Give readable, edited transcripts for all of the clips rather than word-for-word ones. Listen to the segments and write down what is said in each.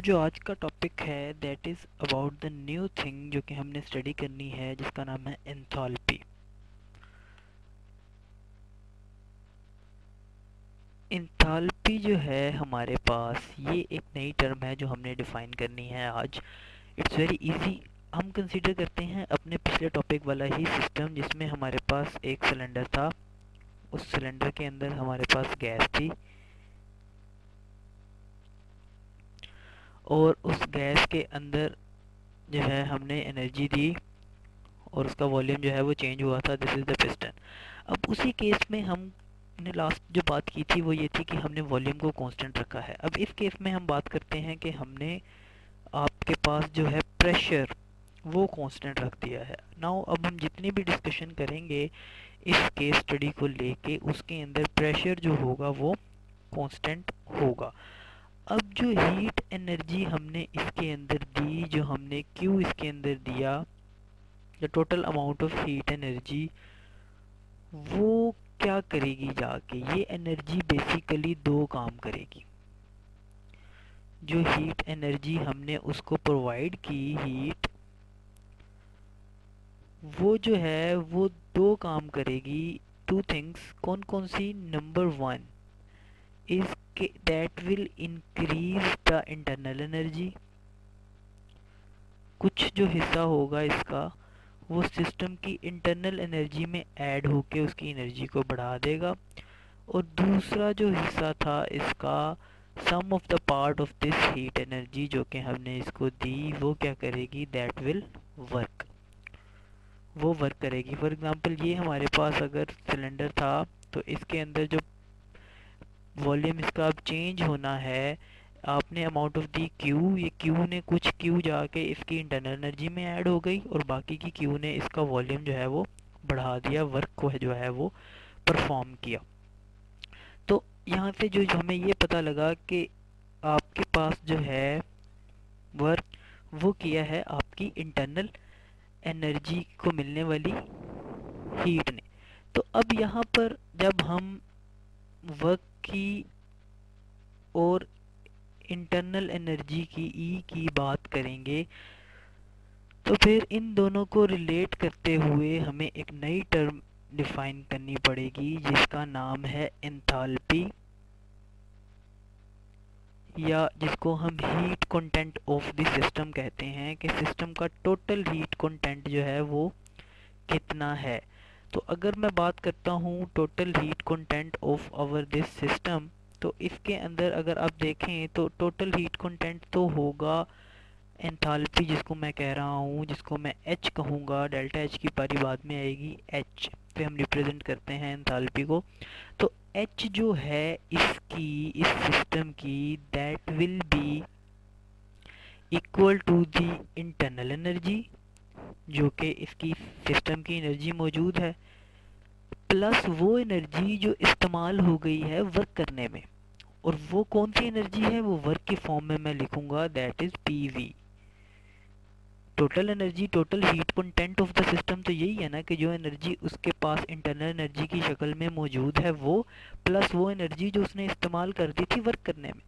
और जो आज का टॉपिक है that is about the new thing जो कि हमने स्टडी करनी है, जिसका नाम है एंथैल्पी। एंथैल्पी जो है हमारे पास, ये एक नई टर्म है जो हमने डिफ़ाइन करनी है आज। It's very easy. हम कंसीडर करते हैं अपने पिछले टॉपिक वाला ही सिस्टम, जिसमें हमारे पास एक सिलेंडर था। उस सिलेंडर के अंदर हमारे पास गैस थी और उस गैस के अंदर जो है हमने एनर्जी दी और उसका वॉल्यूम जो है वो चेंज हुआ था। This is the piston. अब उसी केस में हमने लास्ट जो बात की थी वो ये थी कि हमने वॉल्यूम को कांस्टेंट रखा है। अब इस केस में हम बात करते हैं कि हमने आपके पास जो है प्रेशर वो कांस्टेंट रख दिया है। नाउ अब हम जितनी भी डिस्कशन करेंगे इस केस स्टडी को लेके, उसके अंदर प्रेशर जो होगा वो कांस्टेंट होगा। अब जो हीट एनर्जी हमने इसके अंदर दी, जो हमने Q इसके अंदर दिया, the total amount of heat energy, वो क्या करेगी जाके? ये एनर्जी बेसिकली दो काम करेगी। जो हीट एनर्जी हमने उसको प्रोवाइड की हीट, वो जो है वो दो काम करेगी, टू थिंग्स। कौन कौन सी? Number one is that will increase the internal energy. कुछ जो हिस्सा होगा इसका वो सिस्टम की इंटरनल एनर्जी में ऐड होके उसकी एनर्जी को बढ़ा देगा। और दूसरा जो हिस्सा था इसका, some of the part of this heat energy जो कि हमने इसको दी, वो क्या करेगी? दैट विल वर्क, वो वर्क करेगी। फॉर एग्जांपल, ये हमारे पास अगर सिलेंडर था तो इसके अंदर जो वॉल्यूम इसका अब चेंज होना है, आपने अमाउंट ऑफ दी Q, ये Q ने कुछ Q जाके इसकी इंटरनल एनर्जी में ऐड हो गई और बाकी की Q ने इसका वॉल्यूम जो है वो बढ़ा दिया, वर्क को जो है वो परफॉर्म किया। तो यहाँ से जो हमें ये पता लगा कि आपके पास जो है वर्क वो किया है आपकी इंटरनल एनर्जी को मिलने वाली हीट ने। तो अब यहाँ पर जब हम वर्क की और इंटरनल एनर्जी की ई की बात करेंगे तो फिर इन दोनों को रिलेट करते हुए हमें एक नई टर्म डिफाइन करनी पड़ेगी, जिसका नाम है एंथैल्पी, या जिसको हम heat content of the system कहते हैं, कि सिस्टम का टोटल हीट कंटेंट जो है वो कितना है। तो अगर मैं बात करता हूँ total heat content of our this system, तो इसके अंदर अगर आप देखें तो टोटल हीट कंटेंट तो होगा एंथैल्पी, जिसको मैं कह रहा हूँ, जिसको मैं H कहूँगा, डेल्टा H की बारी बाद में आएगी, H पे हम रिप्रेजेंट करते हैं एंथैल्पी को। तो H जो है इसकी, इस सिस्टम की, that will be equal to the internal energy जो कि इसकी सिस्टम की एनर्जी मौजूद है, प्लस वो एनर्जी जो इस्तेमाल हो गई है वर्क करने में। और वो कौन सी एनर्जी है? वो वर्क की फॉर्म में मैं लिखूंगा, that is PV। Total energy, total heat content of the system तो यही है ना, कि जो एनर्जी उसके पास इंटरनल एनर्जी की शक्ल में मौजूद है वो, प्लस वो एनर्जी जो उसने इस्तेमाल कर दी थी वर्क करने में।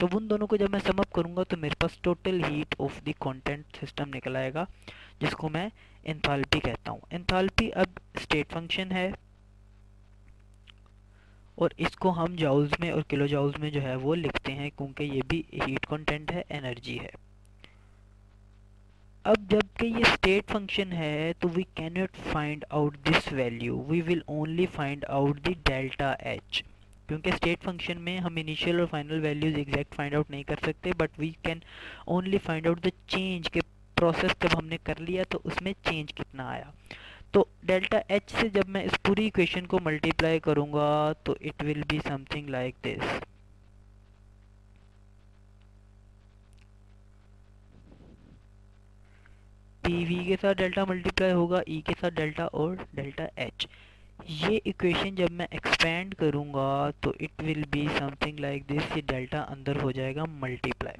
तो उन दोनों को जब मैं सम अप करूँगा तो मेरे पास total heat of the content system निकल आएगा, जिसको मैं एंथैल्पी कहता हूँ। एंथैल्पी अब स्टेट फंक्शन है और इसको हम जूल्स में और किलो जूल्स में जो है वो लिखते हैं, क्योंकि ये भी हीट कंटेंट है, एनर्जी है। अब जबकि ये स्टेट फंक्शन है तो we can not find out this value, we will only find out the delta H, क्योंकि स्टेट फंक्शन में हम इनिशियल और final values exact find out नहीं कर सकते, but we can only find out the change, के process जब हमने कर लिया तो उसमें चेंज कितना आया। तो डेल्टा H से जब मैं इस पूरी इक्वेशन को मल्टीप्लाई करूँगा तो it will be something like this. PV के साथ डेल्टा मल्टीप्लाई होगा, E के साथ डेल्टा और डेल्टा H। ये इक्वेशन जब मैं एक्सपेंड करूँगा तो it will be something like this. ये डेल्टा अंदर हो जाएगा मल्टीप्लाई।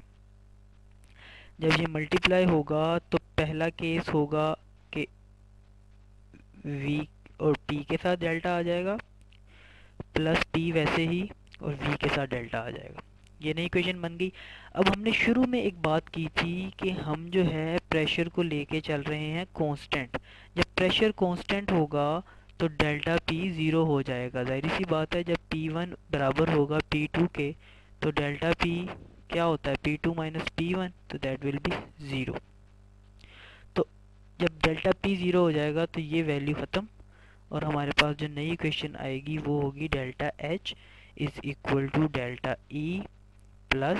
जब ये मल्टीप्लाई होगा तो पहला केस होगा कि V और P के साथ डेल्टा आ जाएगा, प्लस P वैसे ही, और V के साथ डेल्टा आ जाएगा। ये नई इक्वेशन बन गई। अब हमने शुरू में एक बात की थी कि हम जो है प्रेशर को लेके चल रहे हैं कांस्टेंट। जब प्रेशर कांस्टेंट होगा तो डेल्टा पी ज़ीरो हो जाएगा। जाहिर सी बात है, जब P1 बराबर होगा P2 के तो डेल्टा पी क्या होता है, P2 माइनस P1, तो दैट विल बी ज़ीरो। तो जब डेल्टा पी ज़ीरो हो जाएगा तो ये वैल्यू ख़त्म, और हमारे पास जो नई इक्वेशन आएगी वो होगी delta H is equal to delta E plus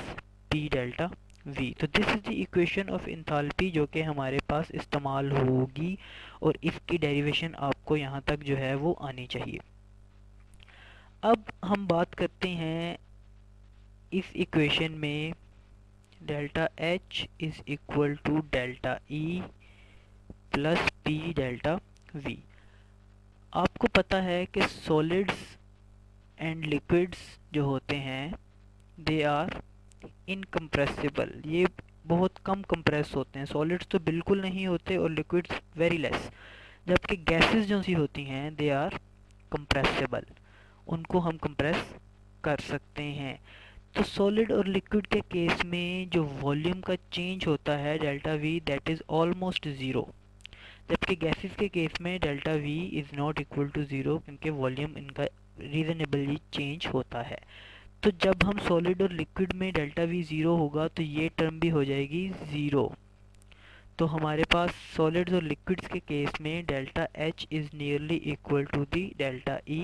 P delta V। तो this is the equation of enthalpy जो कि हमारे पास इस्तेमाल होगी, और इसकी डेरिवेशन आपको यहाँ तक जो है वो आनी चाहिए। अब हम बात करते हैं इस इक्वेशन में delta H is equal to delta E plus P delta V। आपको पता है कि सॉलिड्स एंड लिक्विड्स जो होते हैं दे आर इनकम्प्रेसिबल, ये बहुत कम कंप्रेस होते हैं। सॉलिड्स तो बिल्कुल नहीं होते और लिक्विड्स वेरी लेस, जबकि गैसेस जो सी होती हैं दे आर कंप्रेसिबल, उनको हम कंप्रेस कर सकते हैं। तो सॉलिड और लिक्विड के केस में जो वॉल्यूम का चेंज होता है delta V that is almost zero, जबकि गैसेस के केस में delta V is not equal to zero, क्योंकि वॉल्यूम इनका रीज़नेबली चेंज होता है। तो जब हम सॉलिड और लिक्विड में डेल्टा V ज़ीरो होगा तो ये टर्म भी हो जाएगी ज़ीरो। तो हमारे पास सॉलिड्स और लिक्विड्स के केस में delta H is nearly equal to the delta E।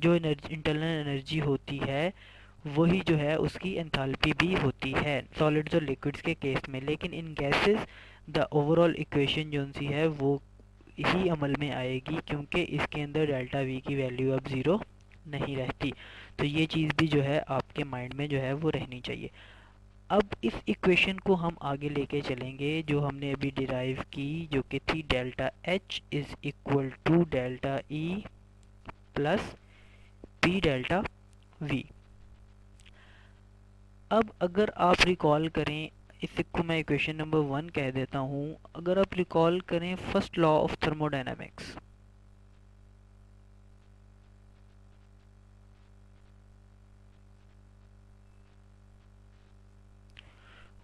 जो इंटरनल एनर्जी होती है वही जो है उसकी एंथैल्पी भी होती है सॉलिड्स और लिक्विड्स के केस में, लेकिन इन गैसेस द ओवरऑल इक्वेशन जो सी है वो ही अमल में आएगी, क्योंकि इसके अंदर डेल्टा V की वैल्यू अब ज़ीरो नहीं रहती। तो ये चीज़ भी जो है आपके माइंड में जो है वो रहनी चाहिए। अब इस इक्वेशन को हम आगे लेके चलेंगे जो हमने अभी डिराइव की, जो कि थी delta H is equal to delta E plus P delta V। अब अगर आप रिकॉल करें, इसको मैं इक्वेशन नंबर 1 कह देता हूँ, अगर आप रिकॉल करें फर्स्ट लॉ ऑफ थर्मोडायनेमिक्स,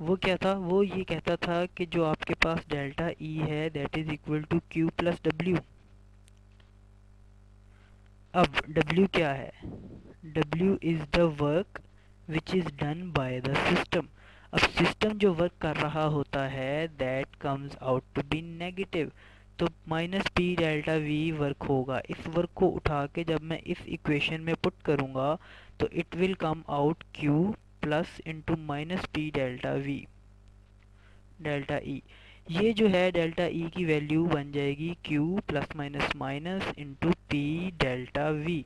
वो क्या था, वो ये कहता था कि जो आपके पास डेल्टा E है that is equal to Q plus W। अब W क्या है, W is the work which is done by the system. अब सिस्टम जो वर्क कर रहा होता है that comes out to be negative, तो minus P delta V work होगा। इस वर्क को उठा के जब मैं इस इक्वेशन में पुट करूँगा तो it will come out Q plus into minus P delta V delta E। ये जो है डेल्टा E की वैल्यू बन जाएगी Q plus minus minus into P delta V।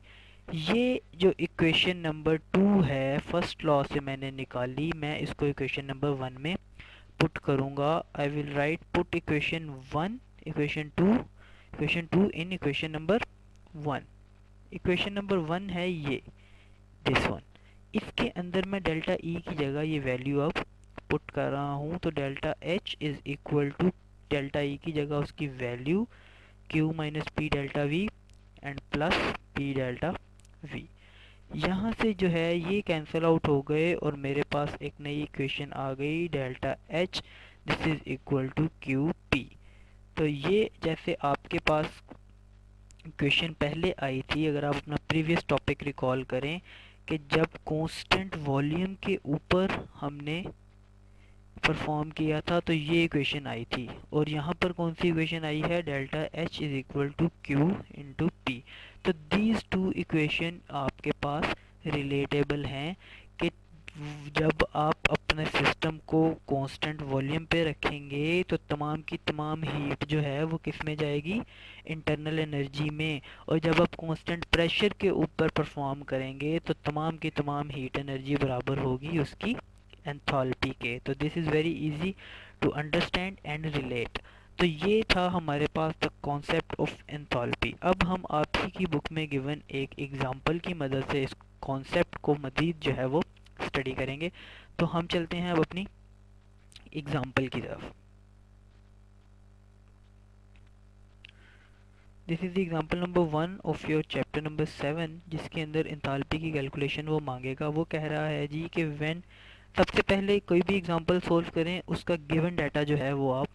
ये जो इक्वेशन नंबर 2 है फर्स्ट लॉ से मैंने निकाली, मैं इसको इक्वेशन नंबर 1 में पुट करूँगा। I will write put equation 2 in equation number 1। Equation number 1 है ये, दिस वन, इसके अंदर मैं डेल्टा E की जगह ये वैल्यू अब पुट कर रहा हूँ। तो delta H is equal to delta E की जगह उसकी value Q minus P delta V and plus P delta V। यहाँ से जो है ये कैंसिल आउट हो गए और मेरे पास एक नई इक्वेशन आ गई delta H this is equal to Q P। तो ये जैसे आपके पास इक्वेशन पहले आई थी, अगर आप अपना प्रीवियस टॉपिक रिकॉल करें कि जब कांस्टेंट वॉल्यूम के ऊपर हमने परफॉर्म किया था तो ये इक्वेशन आई थी, और यहाँ पर कौन सी इक्वेशन आई है, delta H is equal to Q into P। तो दीज टू इक्वेशन आपके पास रिलेटेबल हैं कि जब आप अपने सिस्टम को कांस्टेंट वॉल्यूम पे रखेंगे तो तमाम की तमाम हीट जो है वो किस में जाएगी, इंटरनल एनर्जी में, और जब आप कांस्टेंट प्रेशर के ऊपर परफॉर्म करेंगे तो तमाम की तमाम हीट एनर्जी बराबर होगी उसकी एंथैल्पी के। तो this is very easy to understand and relate. तो ये था हमारे पास द कॉन्सेप्ट ऑफ एंथैल्पी। अब हम आप ही की बुक में गिवन एक एग्ज़ाम्पल की मदद से इस कॉन्सेप्ट को मज़ीद जो है वो स्टडी करेंगे। तो हम चलते हैं अब अपनी एग्जाम्पल की तरफ। This is the example number 1 of your chapter number 7, जिसके अंदर एंथैल्पी की कैलकुलेशन वो मांगेगा। वो कह रहा है जी कि व्हेन, सबसे पहले कोई भी एग्जाम्पल सोल्व करें उसका गिवन डाटा जो है वो आप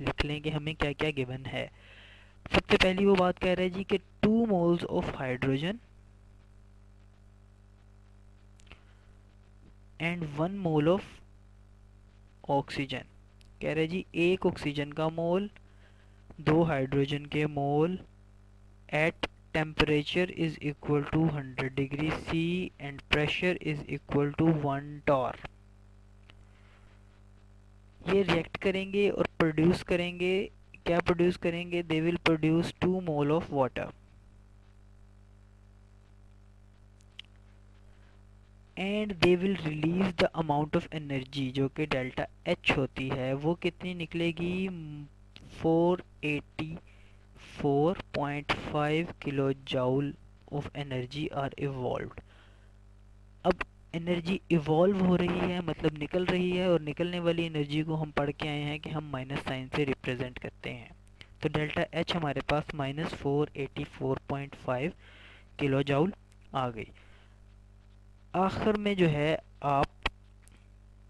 लिख लें कि हमें क्या क्या गिवन है। सबसे पहली वो बात कह रहा है जी कि 2 moles of hydrogen and 1 mole of oxygen. कह रहे जी 1 ऑक्सीजन का मोल, 2 हाइड्रोजन के mole at temperature is equal to 100 degree C and pressure is equal to 1 bar। ये रिएक्ट करेंगे और प्रोड्यूस करेंगे, क्या प्रोड्यूस करेंगे, they will produce 2 mole of water and they will release the amount of energy जो कि delta H होती है। वो कितनी निकलेगी, 484.5 kilo joule of energy are evolved. अब एनर्जी इवॉल्व हो रही है, मतलब निकल रही है, और निकलने वाली एनर्जी को हम पढ़ के आए हैं कि हम माइनस साइन से रिप्रेजेंट करते हैं। तो डेल्टा H हमारे पास -484.5 किलो जाउल आ गई। आखिर में जो है आप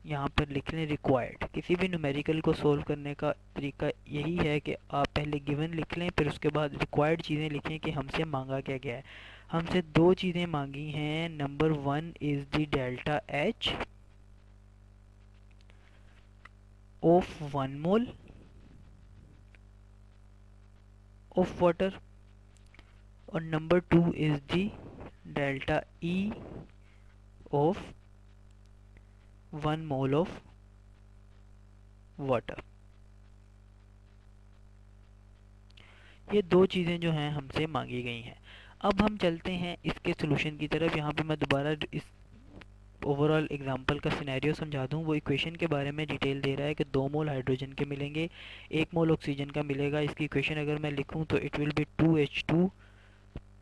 यहाँ पर लिख लें रिक्वायर्ड। किसी भी न्यूमेरिकल को सोल्व करने का तरीका यही है कि आप पहले गिवन लिख लें, फिर उसके बाद रिक्वायर्ड चीज़ें लिखें कि हमसे मांगा क्या गया है। हमसे 2 चीज़ें मांगी हैं। Number 1 is the delta H of 1 mole of water, और number 2 is the delta E of 1 mole of water. ये 2 चीज़ें जो हैं हमसे मांगी गई हैं। अब हम चलते हैं इसके सॉल्यूशन की तरफ। यहाँ पे मैं दोबारा इस ओवरऑल एग्जांपल का सिनेरियो समझा दूँ। वो इक्वेशन के बारे में डिटेल दे रहा है कि 2 मोल हाइड्रोजन के मिलेंगे, 1 मोल ऑक्सीजन का मिलेगा। इसकी इक्वेशन अगर मैं लिखूँ तो it will be 2H2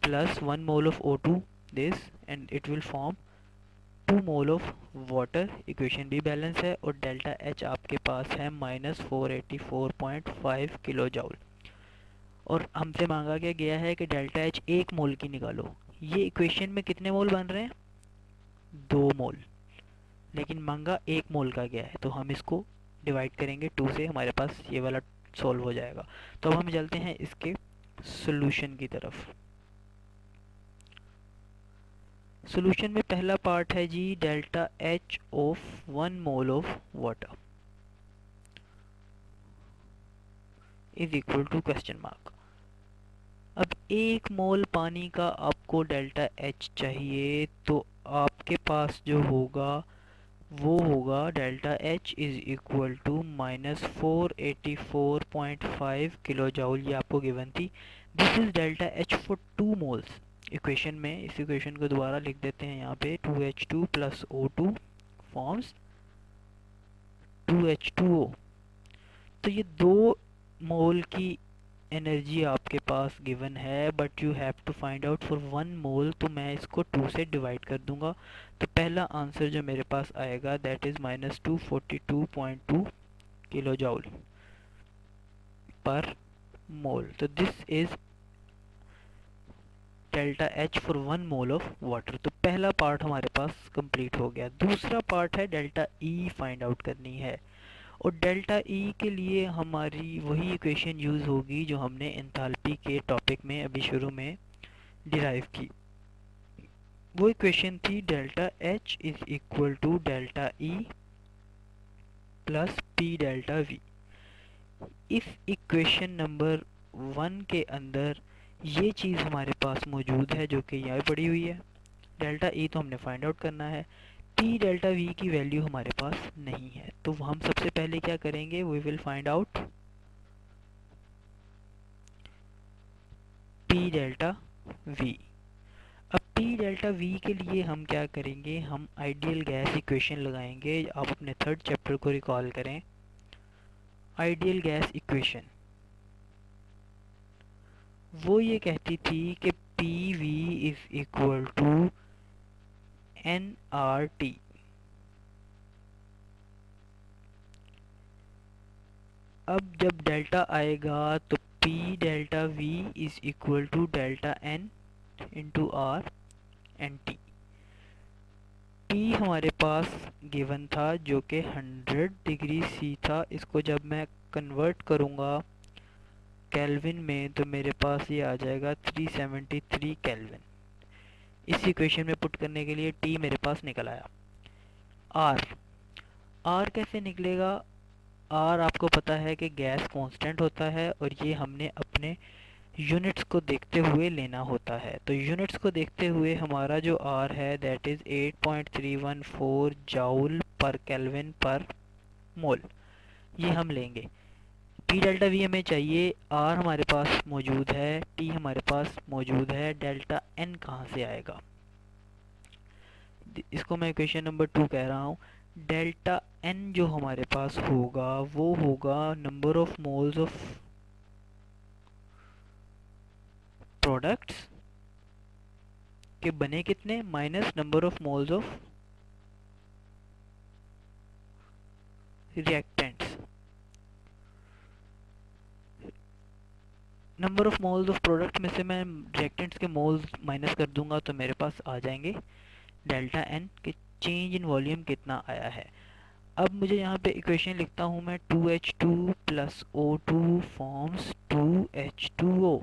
plus 1 mole of O2 this and it will form 2 mole of water. Equation भी बैलेंस है और डेल्टा H आपके पास है -484.5 किलो जाउल। और हमसे मांगा क्या गया है कि डेल्टा H 1 मोल की निकालो। ये इक्वेशन में कितने मोल बन रहे हैं, 2 मोल, लेकिन मांगा 1 मोल का गया है, तो हम इसको डिवाइड करेंगे 2 से, हमारे पास ये वाला सॉल्व हो जाएगा। तो अब हम चलते हैं इसके सॉल्यूशन की तरफ। सॉल्यूशन में पहला पार्ट है जी delta H of 1 mole of water is equal to ? अब 1 मोल पानी का आपको डेल्टा H चाहिए, तो आपके पास जो होगा वो होगा delta H is equal to -484.5 kilo joule. ये आपको गिवन थी। This is delta H for 2 moles. Equation में इस इक्वेशन को दोबारा लिख देते हैं। यहाँ पे 2H2 plus O2 forms 2H2O। तो ये 2 मोल की एनर्जी आपके पास गिवन है, but you have to find out for 1 mole. तो मैं इसको 2 से डिवाइड कर दूंगा, तो पहला आंसर जो मेरे पास आएगा that is -242.2 kilo joule per mole. तो this is delta H for 1 mole of water. तो पहला पार्ट हमारे पास कंप्लीट हो गया। दूसरा पार्ट है डेल्टा E फाइंड आउट करनी है, और डेल्टा E के लिए हमारी वही इक्वेशन यूज़ होगी जो हमने एंथैल्पी के टॉपिक में अभी शुरू में डिराइव की। वो इक्वेशन थी delta H is equal to delta E plus P delta V। इस इक्वेशन नंबर 1 के अंदर ये चीज़ हमारे पास मौजूद है जो कि यहाँ पड़ी हुई है। डेल्टा E तो हमने फाइंड आउट करना है, P डेल्टा V की वैल्यू हमारे पास नहीं है। तो हम सबसे पहले क्या करेंगे, we will find out P delta V। अब P डेल्टा V के लिए हम क्या करेंगे, हम आइडियल गैस इक्वेशन लगाएंगे। आप अपने 3rd चैप्टर को रिकॉल करें, आइडियल गैस इक्वेशन वो ये कहती थी कि PV is equal to nRT। अब जब डेल्टा आएगा तो P delta V is equal to delta N into R and T। P हमारे पास गिवन था जो कि 100 डिग्री C था। इसको जब मैं कन्वर्ट करूँगा केल्विन में तो मेरे पास ये आ जाएगा 373 केल्विन। इस इक्वेशन में पुट करने के लिए T मेरे पास निकल आया। R कैसे निकलेगा? R आपको पता है कि गैस कांस्टेंट होता है और ये हमने अपने यूनिट्स को देखते हुए लेना होता है। तो यूनिट्स को देखते हुए हमारा जो R है that is 8.314 joule per kelvin per mole, ये हम लेंगे। P डेल्टा V हमें चाहिए, R हमारे पास मौजूद है, T हमारे पास मौजूद है, डेल्टा N कहाँ से आएगा? इसको मैं इक्वेशन नंबर 2 कह रहा हूँ। डेल्टा एन जो हमारे पास होगा वो होगा number of moles of products के बने कितने minus number of moles of reactants. Number of moles of product में से मैं रिएक्टेंट्स के मोल्स माइनस कर दूंगा तो मेरे पास आ जाएंगे डेल्टा एन के चेंज इन वॉल्यूम कितना आया है। अब मुझे यहाँ पे इक्वेशन लिखता हूँ मैं 2H2 plus O2 forms 2H2O।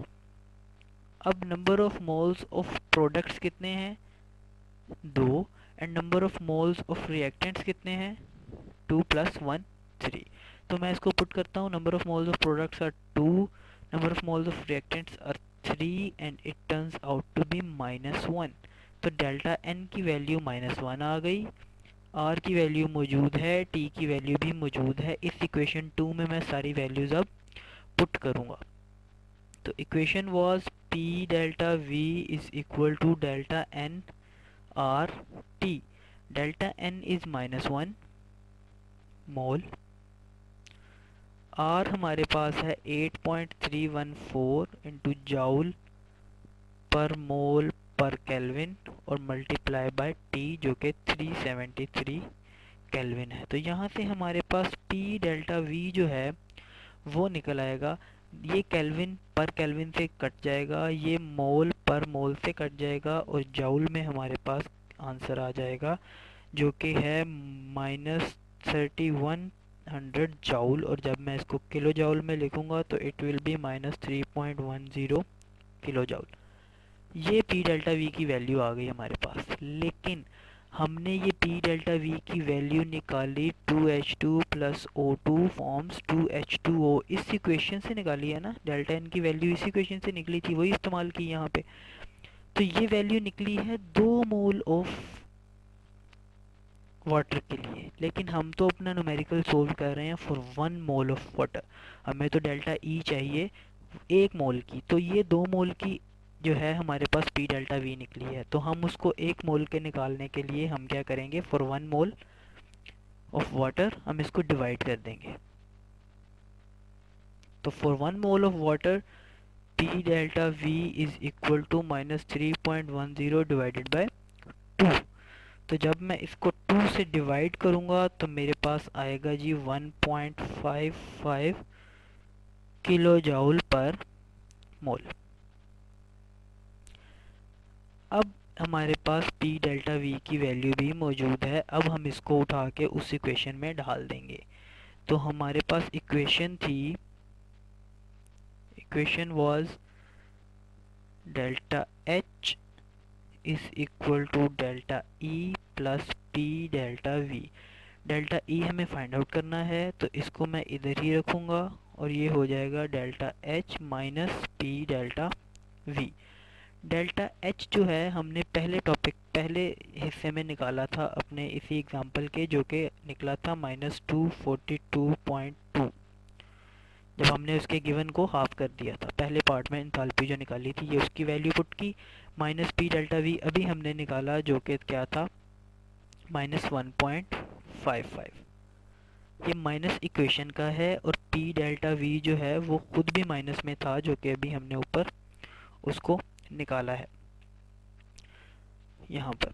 अब number of moles of products कितने हैं? 2। And number of moles of reactants कितने हैं? 2 + 1 3। तो मैं इसको पुट करता हूँ, number of moles of products are 2, number of moles of reactants are 3 and it turns out to be -1। तो डेल्टा एन की वैल्यू -1 आ गई, आर की वैल्यू मौजूद है, टी की वैल्यू भी मौजूद है। इस इक्वेशन 2 में मैं सारी वैल्यूज़ अब पुट करूँगा। तो equation was P delta V is equal to delta N R T. Delta N is -1 mole, R हमारे पास है 8.314 इंटू जाउल पर मोल पर केल्विन और मल्टीप्लाई बाय टी जो कि 373 केल्विन है। तो यहाँ से हमारे पास P डेल्टा V जो है वो निकल आएगा। ये केल्विन पर केल्विन से कट जाएगा, ये मोल पर मोल से कट जाएगा और जाउल में हमारे पास आंसर आ जाएगा जो कि है -3100 जाउल। और जब मैं इसको किलो जाउल में लिखूँगा तो it will be -3.10 kilo joule. ये P डेल्टा V की वैल्यू आ गई हमारे पास, लेकिन हमने ये P डेल्टा V की वैल्यू निकाली 2H2 plus O2 forms 2H2O। इस इक्वेशन से निकाली है ना, डेल्टा N की वैल्यू इस इक्वेशन से निकली थी, वही इस्तेमाल की यहाँ पे। तो ये वैल्यू निकली है 2 मोल ऑफ वाटर के लिए, लेकिन हम तो अपना न्यूमेरिकल सोल्व कर रहे हैं फॉर 1 मोल ऑफ वाटर। हमें तो डेल्टा E चाहिए 1 मोल की, तो ये 2 मोल की जो है हमारे पास P डेल्टा V निकली है। तो हम उसको 1 मोल के निकालने के लिए हम क्या करेंगे, फॉर 1 मोल ऑफ वाटर हम इसको डिवाइड कर देंगे। तो for 1 mole of water P delta V is equal to -3.10 divided by 2। तो जब मैं इसको 2 से डिवाइड करूँगा तो मेरे पास आएगा जी 1.55 किलो जाउल पर मोल। अब हमारे पास P डेल्टा V की वैल्यू भी मौजूद है, अब हम इसको उठा के उस इक्वेशन में डाल देंगे। तो हमारे पास इक्वेशन थी, equation was delta H is equal to delta E plus P delta V। Delta E हमें फाइंड आउट करना है तो इसको मैं इधर ही रखूँगा और ये हो जाएगा delta H minus P delta V। Delta H जो है हमने पहले हिस्से में निकाला था अपने इसी एग्जांपल के, जो कि निकला था -242.2 जब हमने उसके गिवन को हाफ कर दिया था। पहले पार्ट में एंथैल्पी जो निकाली थी ये उसकी वैल्यू पुट की, माइनस P डेल्टा V अभी हमने निकाला जो कि क्या था -1.55। ये माइनस इक्वेशन का है और P डेल्टा V जो है वो खुद भी माइनस में था जो कि अभी हमने ऊपर उसको निकाला है यहाँ पर।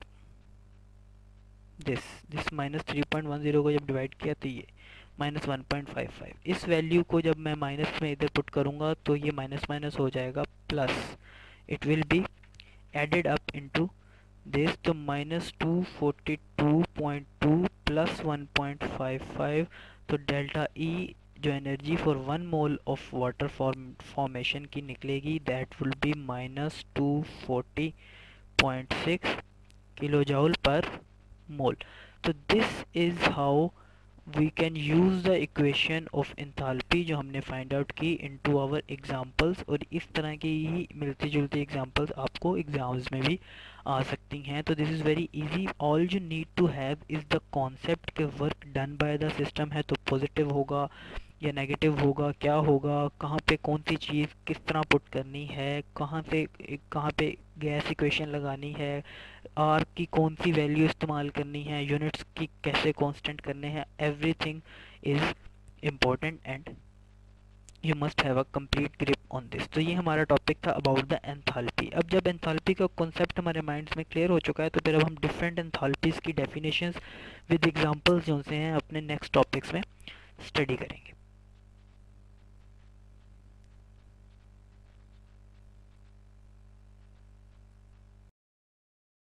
दिस माइनस 3.10 को जब डिवाइड किया तो ये -1.55। इस वैल्यू को जब मैं माइनस में इधर पुट करूँगा तो ये माइनस माइनस हो जाएगा plus, it will be added up into this. तो -242.2 प्लस 1.55, तो डेल्टा ई जो energy for 1 mole of water formation की निकलेगी that will B -240.6 kilojoule per mole. तो this is how we can use the equation of enthalpy जो हमने find out की into our examples, और इस तरह की ही मिलती जुलती एग्जांपल्स आपको एग्ज़ाम्स में भी आ सकती हैं। तो this is very easy, all you need to have is the concept के work done by the system है तो पॉजिटिव होगा या नेगेटिव होगा, क्या होगा, कहाँ पे कौन सी चीज़ किस तरह पुट करनी है, कहाँ पे गैस इक्वेशन लगानी है, आर की कौन सी वैल्यू इस्तेमाल करनी है, यूनिट्स की कैसे कांस्टेंट करने हैं, everything is important and you must have a complete grip on this. तो ये हमारा टॉपिक था अबाउट द एंथैल्पी। अब जब एंथैल्पी का कॉन्सेप्ट हमारे माइंड्स में क्लियर हो चुका है तो फिर अब हम डिफरेंट एंथैल्पीज़ की डेफिनेशंस विद एग्जाम्पल्स जो से हैं अपने नेक्स्ट टॉपिक्स में स्टडी करेंगे।